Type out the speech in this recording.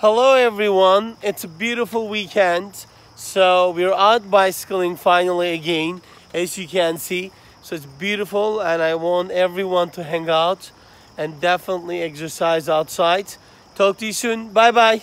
Hello everyone, it's a beautiful weekend, so we're out bicycling finally again, as you can see. So it's beautiful and I want everyone to hang out and definitely exercise outside. Talk to you soon, bye bye.